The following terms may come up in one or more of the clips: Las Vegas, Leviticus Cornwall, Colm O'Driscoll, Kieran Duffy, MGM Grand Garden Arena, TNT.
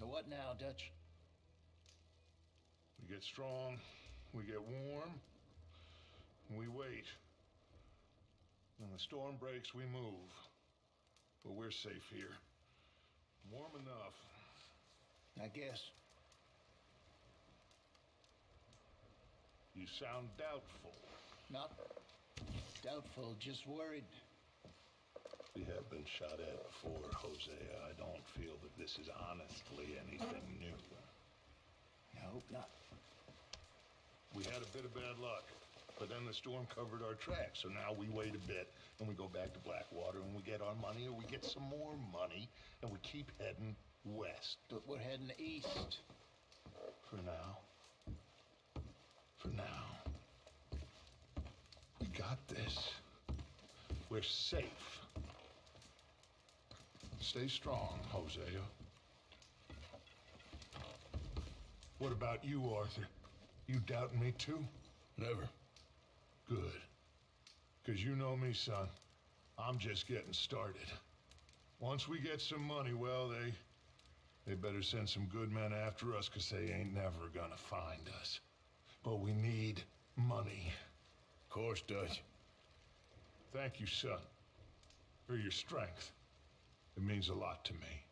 So what now, Dutch? We get strong, we get warm, we wait. When the storm breaks, we move. But we're safe here. Warm enough. I guess. You sound doubtful. Not doubtful, just worried. We have been shot at before, Jose. I don't feel that this is honestly anything new. I hope not. We had a bit of bad luck, but then the storm covered our tracks, so now we wait a bit, and we go back to Blackwater, and we get our money, or we get some more money, and we keep heading west. But we're heading east. For now. For now. We got this. We're safe. Stay strong, Hosea. What about you, Arthur? You doubt me too? Never. Good. 'Cause you know me, son. I'm just getting started. Once we get some money, well, they better send some good men after us, 'cause they ain't never gonna find us. But we need money. Of course, Dutch. Thank you, son, for your strength. It means a lot to me.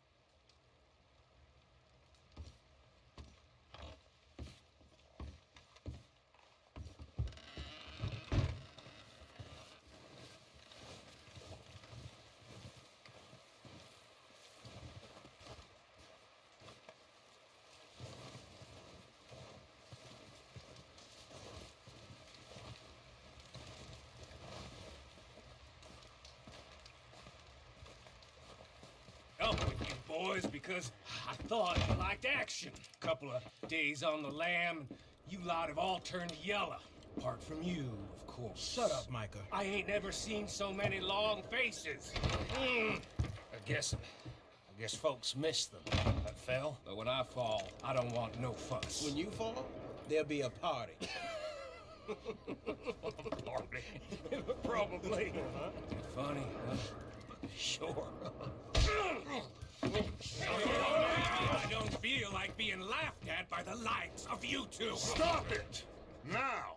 Boys, because I thought you liked action. Couple of days on the lam, you lot have all turned yellow. Apart from you, of course. Shut up, Micah. I ain't never seen so many long faces. I guess folks miss them. I fell, but when I fall, I don't want no fuss. When you fall, there'll be a party. Party? Probably. Huh? Funny, huh? Sure. I don't feel like being laughed at by the likes of you two. Stop it! Now!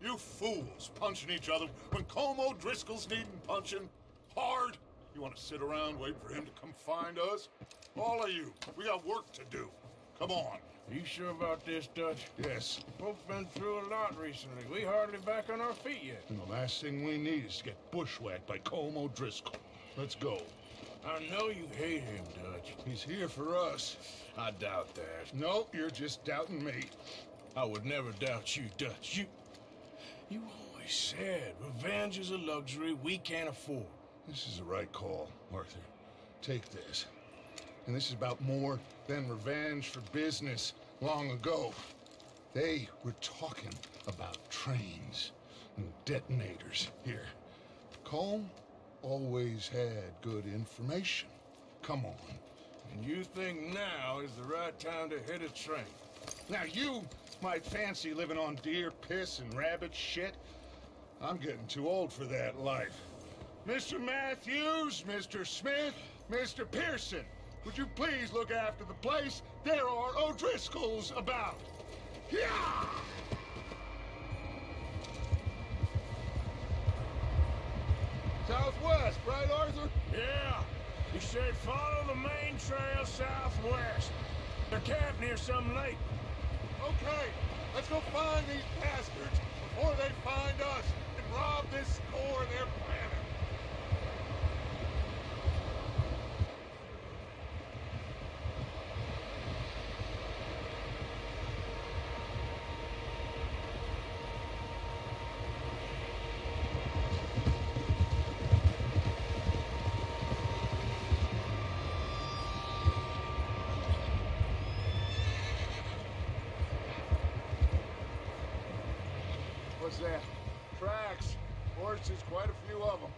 You fools punching each other when Colm O'Driscoll's needing punching hard. You want to sit around waiting for him to come find us? All of you, we got work to do. Come on. Are you sure about this, Dutch? Yes. Folks been through a lot recently. We hardly back on our feet yet. And the last thing we need is to get bushwhacked by Colm O'Driscoll. Let's go. I know you hate him, Dutch. He's here for us. I doubt that. No, you're just doubting me. I would never doubt you, Dutch. You always said revenge is a luxury we can't afford. This is the right call, Arthur. Take this. And this is about more than revenge for business long ago. They were talking about trains and detonators here. Colm always had good information. Come on. And you think now is the right time to hit a train? Now you might fancy living on deer piss and rabbit shit. I'm getting too old for that life. Mr. Matthews, Mr. Smith, Mr. Pearson, would you please look after the place? There are O'Driscolls about. Yeah! Southwest, right, Arthur? Yeah. You say follow the main trail southwest. They're camped near some lake. Okay, let's go find these bastards before they find us and rob this core of their planet. That tracks, horses, quite a few of them.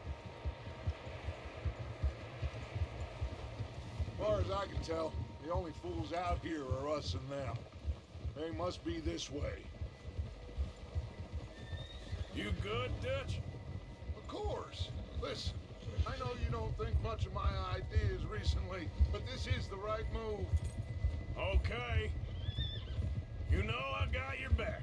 As far as I can tell, the only fools out here are us and them. They must be this way. You good, Dutch? Of course. Listen, I know you don't think much of my ideas recently, but this is the right move. Okay. You know I got your back.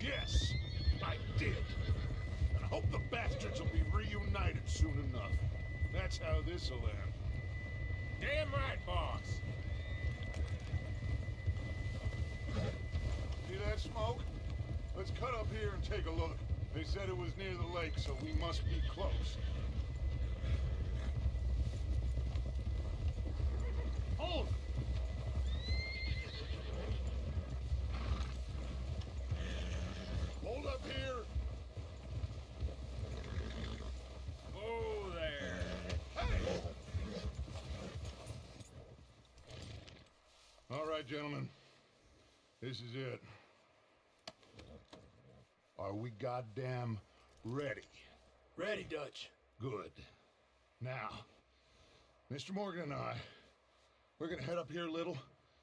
Yes, I did. And I hope the bastards will be reunited soon enough. That's how this'll end. Damn right, boss. See that smoke? Let's cut up here and take a look. They said it was near the lake, so we must be close. Hold it! Hold up here! Oh, there! Hey! All right, gentlemen. This is it. Are we goddamn ready? Ready, Dutch. Good. Now, Mr. Morgan and I, we're gonna head up here a little,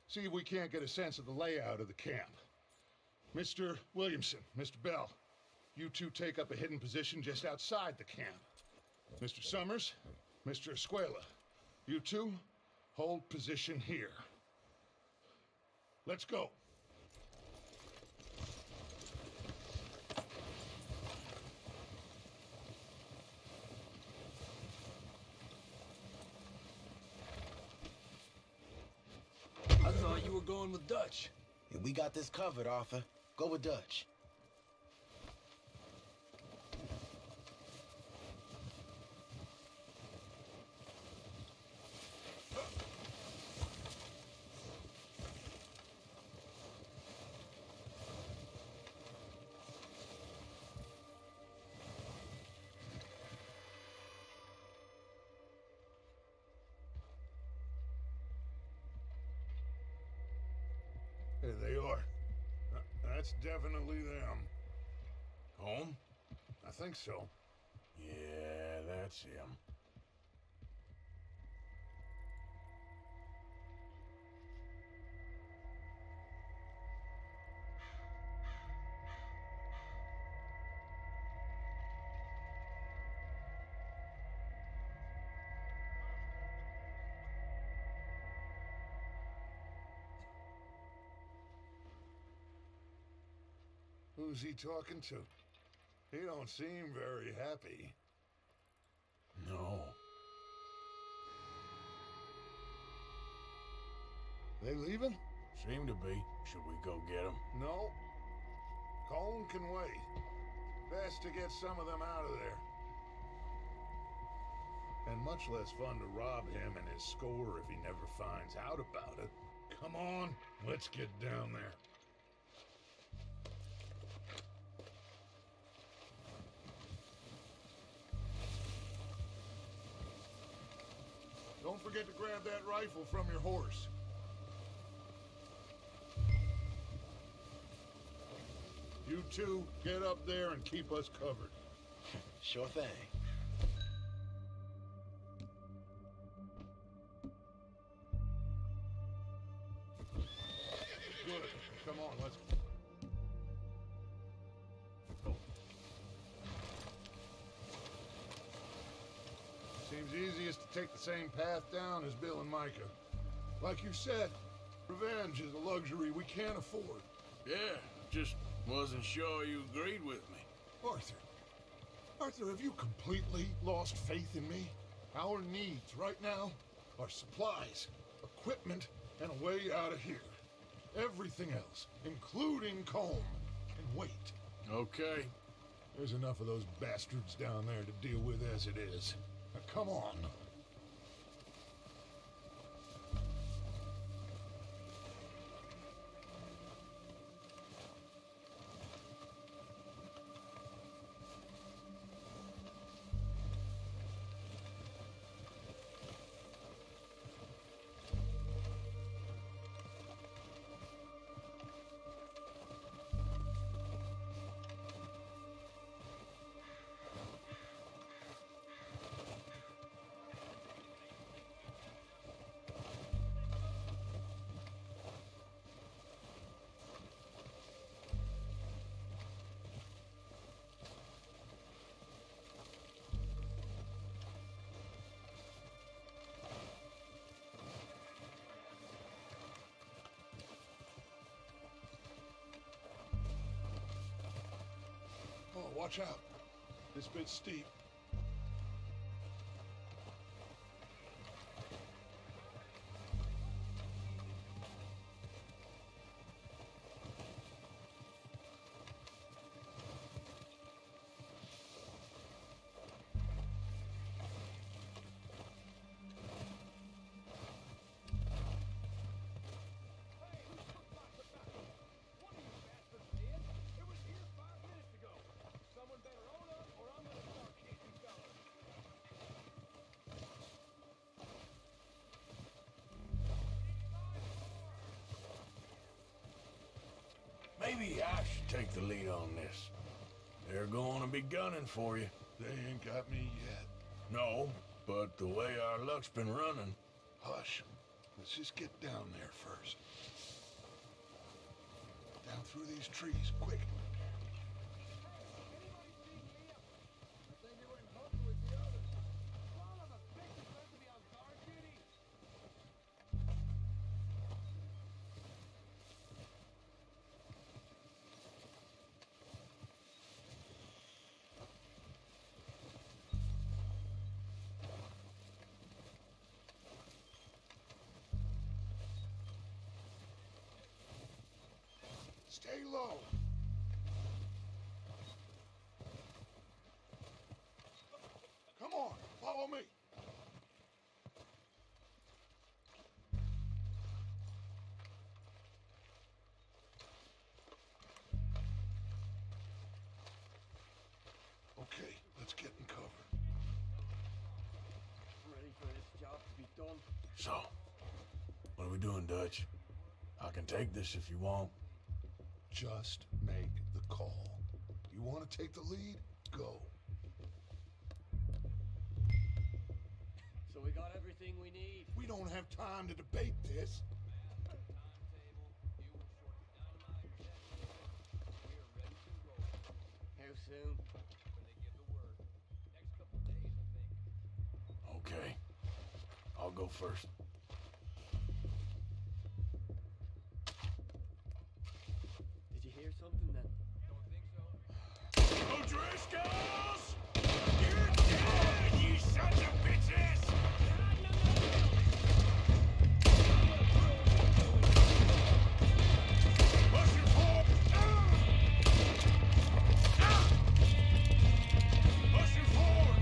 see if we can't get a sense of the layout of the camp. Mr. Williamson, Mr. Bell, you two take up a hidden position just outside the camp. Mr. Summers, Mr. Escuela, you two hold position here. Let's go. Going with Dutch. Yeah, we got this covered, Arthur. Go with Dutch. There they are. That's definitely them. Home? I think so. Yeah, that's him. Who's he talking to? He don't seem very happy. No. They leaving? Seem to be. Should we go get them? No. Colm can wait. Best to get some of them out of there. And much less fun to rob him and his score if he never finds out about it. Come on, let's get down there. Don't forget to grab that rifle from your horse. You two, get up there and keep us covered. Sure thing. Good. Come on, let's go. Seems easiest to take the same path down as Bill and Micah. Like you said, revenge is a luxury we can't afford. Yeah, just wasn't sure you agreed with me. Arthur. Arthur, have you completely lost faith in me? Our needs right now are supplies, equipment, and a way out of here. Everything else, including Colm, can wait. Okay. There's enough of those bastards down there to deal with as it is. Now, come on. watch out. This bit's steep. Maybe I should take the lead on this. They're going to be gunning for you. They ain't got me yet. No, but the way our luck's been running... Hush. Let's just get down there first. Down through these trees, quick. Stay low. Come on, follow me. Okay, let's get in cover. Ready for this job to be done. So, what are we doing, Dutch? I can take this if you want. Just make the call. You want to take the lead? Go. So we got everything we need. We don't have time to debate this. How soon? When they give the word. Next couple days, I think. Okay. I'll go first. Did you hear something then? Don't think so. O'Driscolls! You're dead, you sons of bitches! Pushing forward! Pushing forward!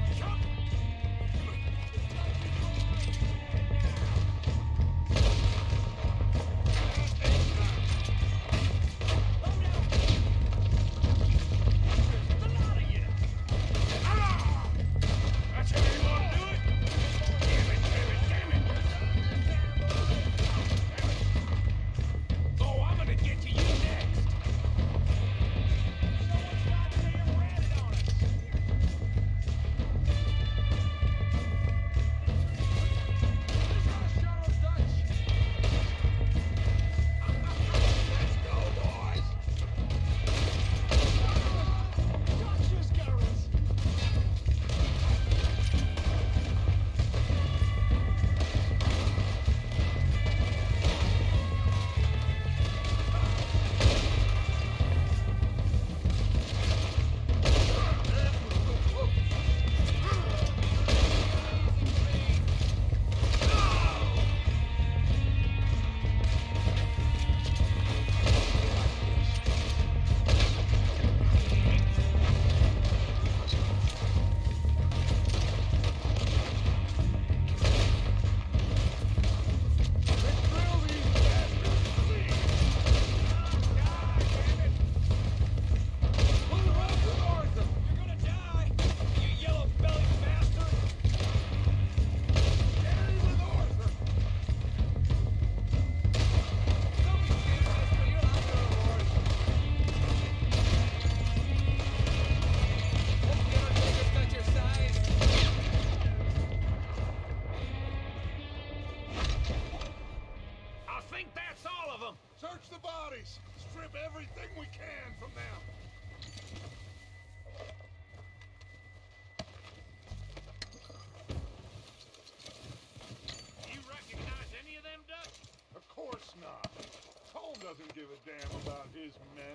Doesn't give a damn about his men.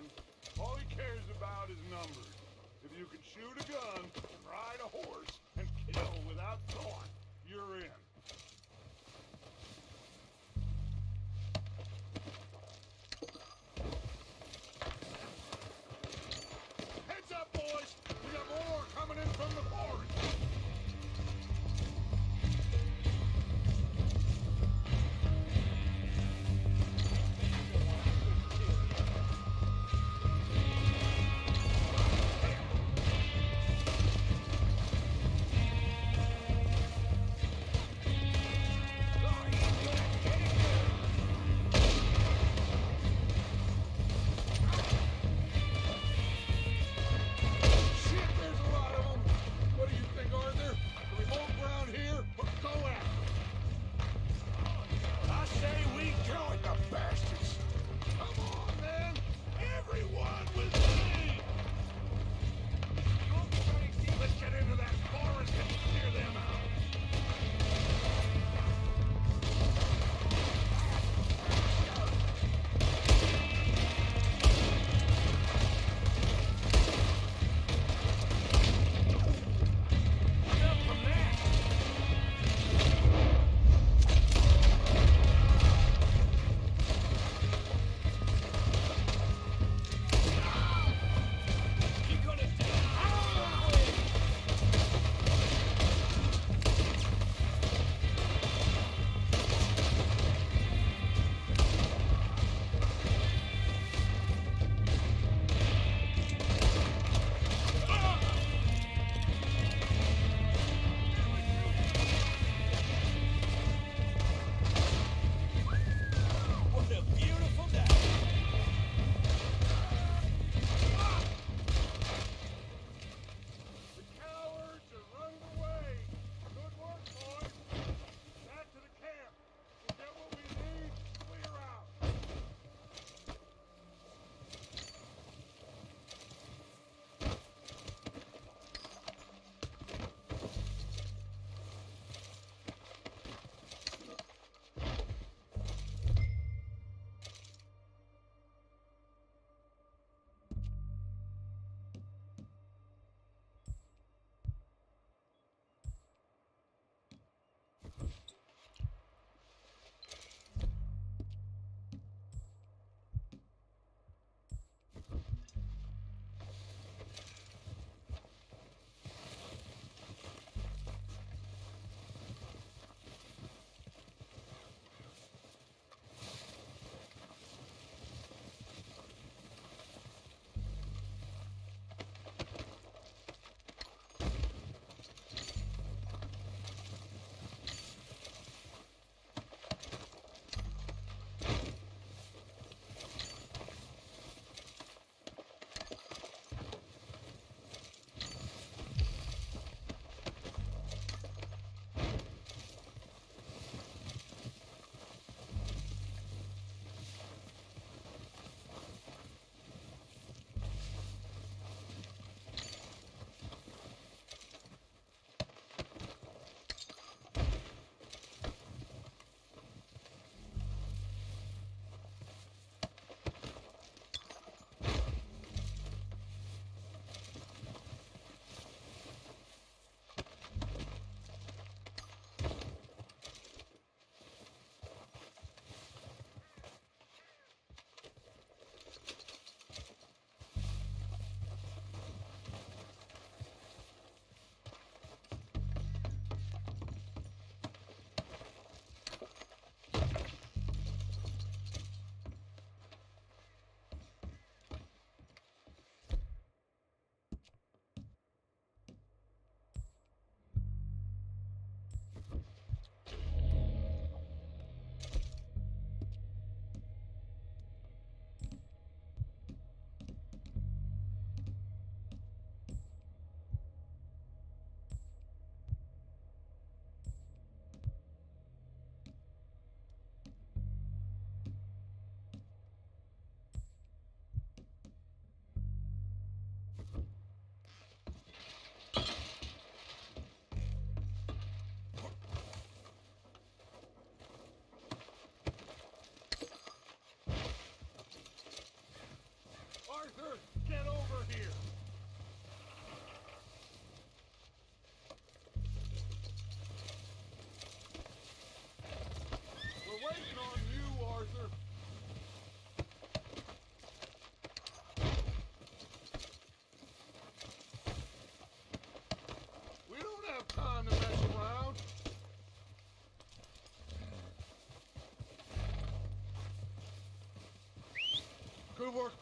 All he cares about is numbers. If you can shoot a gun and ride a horse and kill without thought, you're in. Heads up, boys! We got more coming in from the forest!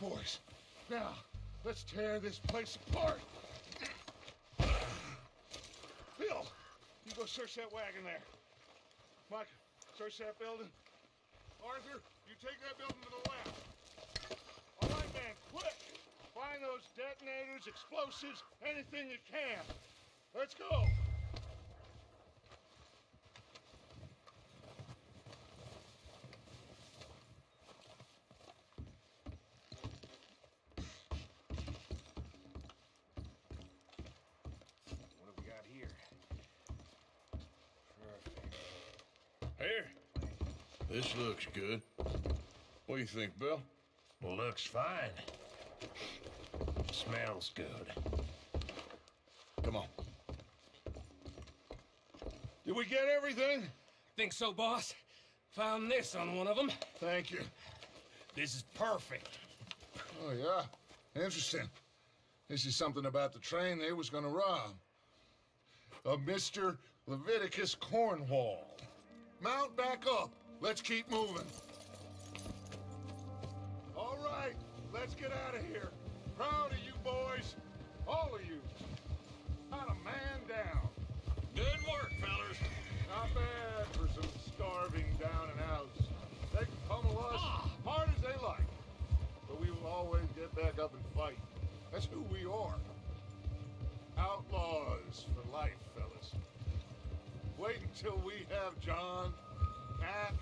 boys. Now, let's tear this place apart. Bill, you go search that wagon there. Mike, search that building. Arthur, you take that building to the left. All right, man, quick. Find those detonators, explosives, anything you can. Let's go. This looks good. What do you think, Bill? Well, looks fine. Smells good. Come on. Did we get everything? Think so, boss. Found this on one of them. Thank you. This is perfect. Oh, yeah. Interesting. This is something about the train they was gonna rob. Of Mr. Leviticus Cornwall. Mount back up. Let's keep moving. All right, let's get out of here. Proud of you boys, all of you. Not a man down. Good work, fellas. Not bad for some starving down and outs. They can pummel us hard as they like, but we will always get back up and fight. That's who we are. Outlaws for life, fellas. Wait until we have John, Matt,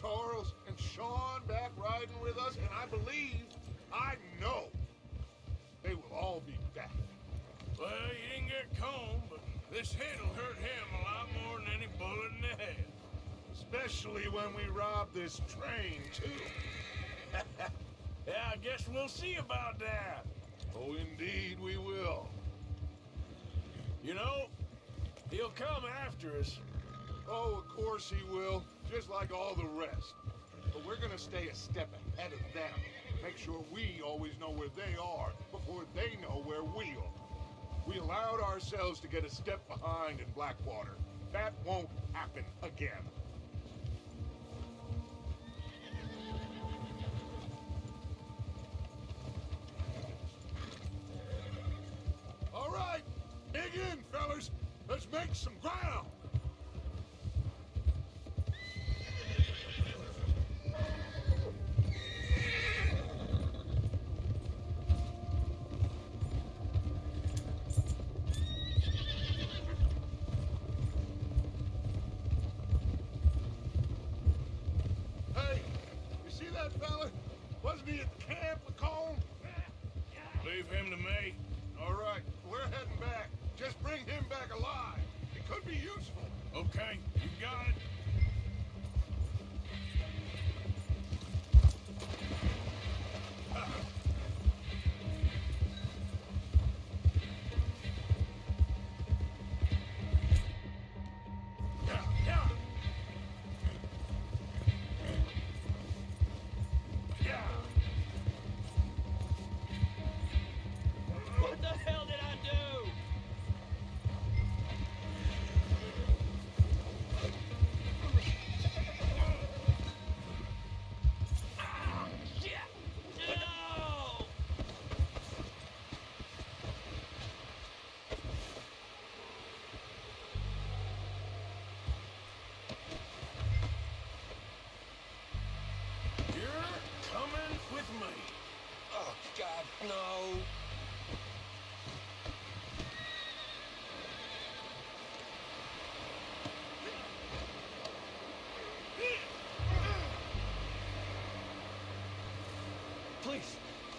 Charles, and Sean back riding with us, and I believe, I know, they will all be back. Well, you didn't get Colm, but this hit'll hurt him a lot more than any bullet in the head. Especially when we rob this train, too. Yeah, I guess we'll see about that. Oh, indeed we will. You know, he'll come after us. Oh, of course he will. Just like all the rest. But we're gonna stay a step ahead of them. Make sure we always know where they are before they know where we are. We allowed ourselves to get a step behind in Blackwater. That won't happen again. All right, dig in, fellas. Let's make some ground.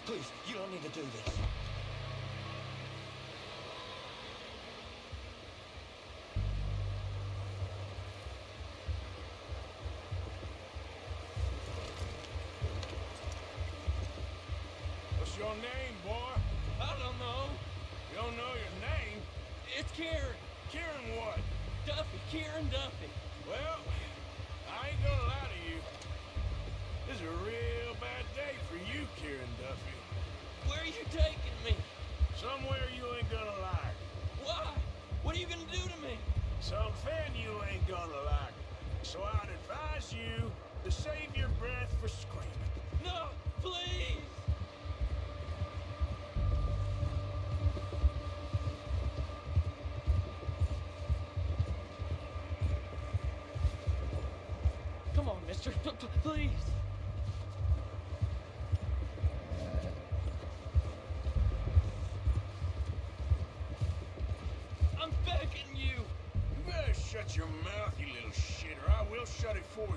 Please, you don't need to do this. What's your name, boy? I don't know. You don't know your name? It's Kieran. Kieran what? Duffy. Kieran Duffy. Well, I ain't gonna lie to you. This is a real bad day for you, Kieran Duffy. Where are you taking me? Somewhere you ain't gonna like. Why? What are you gonna do to me? Something you ain't gonna like. So I'd advise you to save your breath for screaming. No, please! mister. Please. I'm begging you. You better shut your mouth, you little shit, or I will shut it for you.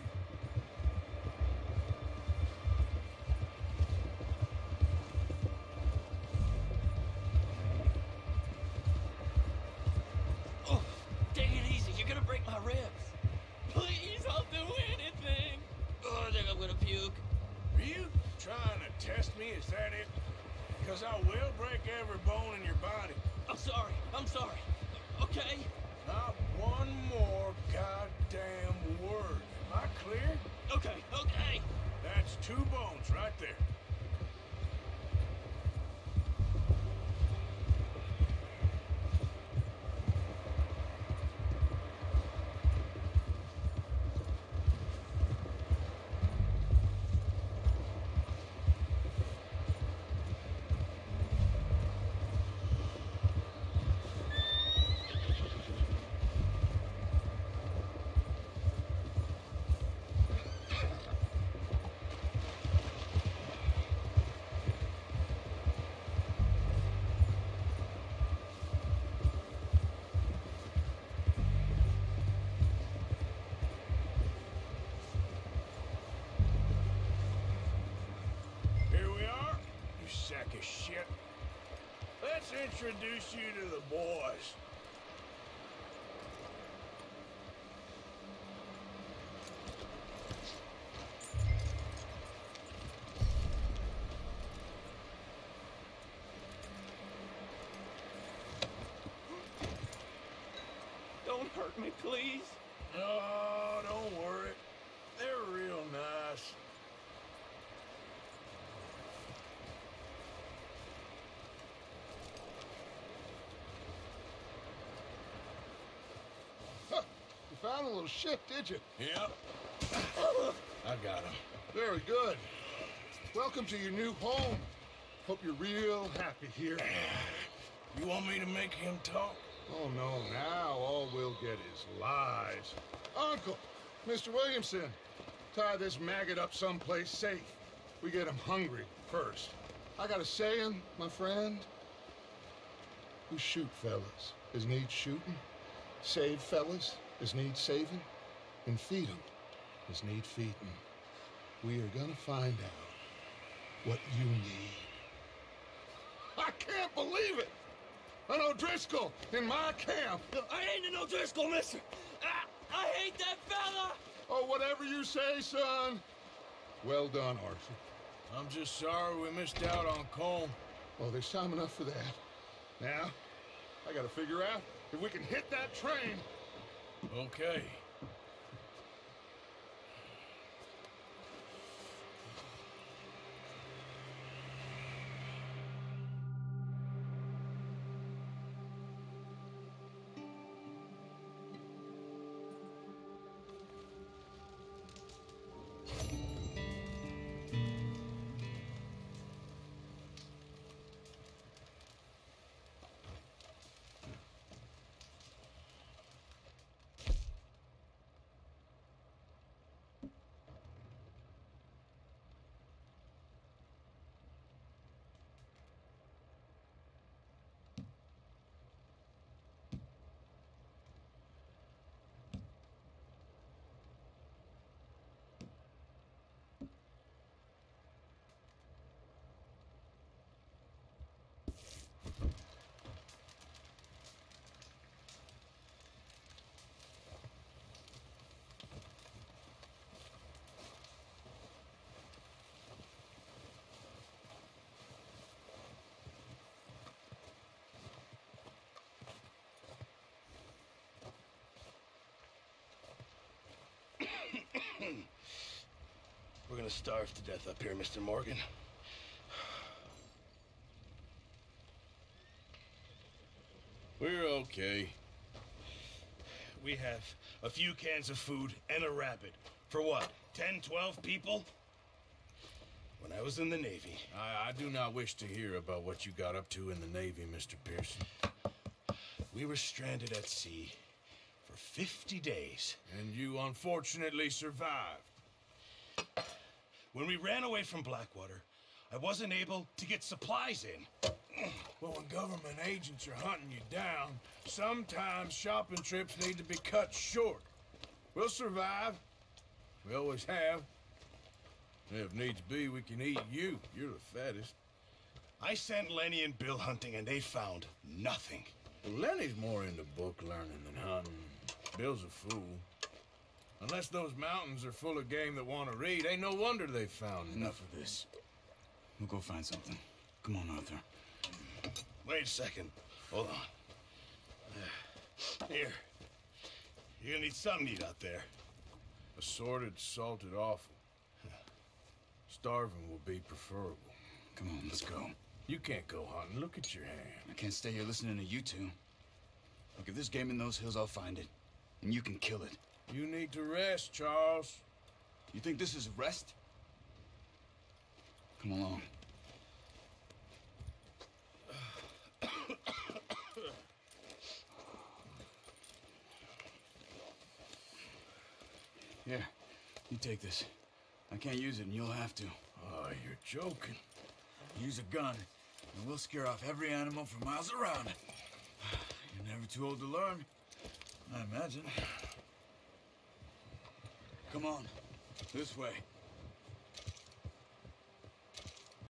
Let's introduce you to the boys. Don't hurt me, please. No, don't worry. They're real nice. Found a little shit, did you? Yep. I got him. Very good. Welcome to your new home. Hope you're real happy here. You want me to make him talk? Oh, no. Now all we'll get is lies. Uncle, Mr. Williamson, tie this maggot up someplace safe. We get him hungry first. I got a saying, my friend. We shoot fellas as need shooting, save fellas as need saving, and feed 'em as need feeding. We are gonna find out what you need. I can't believe it! An O'Driscoll in my camp! I ain't an O'Driscoll, mister! I hate that fella! Oh, whatever you say, son. Well done, Arthur. I'm just sorry we missed out on Colm. Well, there's time enough for that. Now, I gotta figure out if we can hit that train. Okay. We're gonna starve to death up here, Mr. Morgan. We're okay. We have a few cans of food and a rabbit. For what, 10, 12 people? When I was in the Navy... I do not wish to hear about what you got up to in the Navy, Mr. Pearson. We were stranded at sea for 50 days. And you unfortunately survived. When we ran away from Blackwater, I wasn't able to get supplies in. Well, when government agents are hunting you down, sometimes shopping trips need to be cut short. We'll survive. We always have. And if needs be, we can eat you. You're the fattest. I sent Lenny and Bill hunting, and they found nothing. Well, Lenny's more into book learning than hunting. Bill's a fool. Unless those mountains are full of game that want to read, ain't no wonder they found enough of this. We'll go find something. Come on, Arthur. Wait a second. Hold on. Here. You're gonna need something to eat out there. Assorted, salted offal. Starving will be preferable. Come on, let's go. You can't go hunting. Look at your hand. I can't stay here listening to you two. Look, if there's game in those hills, I'll find it. And you can kill it. You need to rest, Charles. You think this is rest? Come along. Here, you take this. I can't use it, and you'll have to. Oh, you're joking. Use a gun, and we'll scare off every animal for miles around. You're never too old to learn, I imagine. Come on, this way.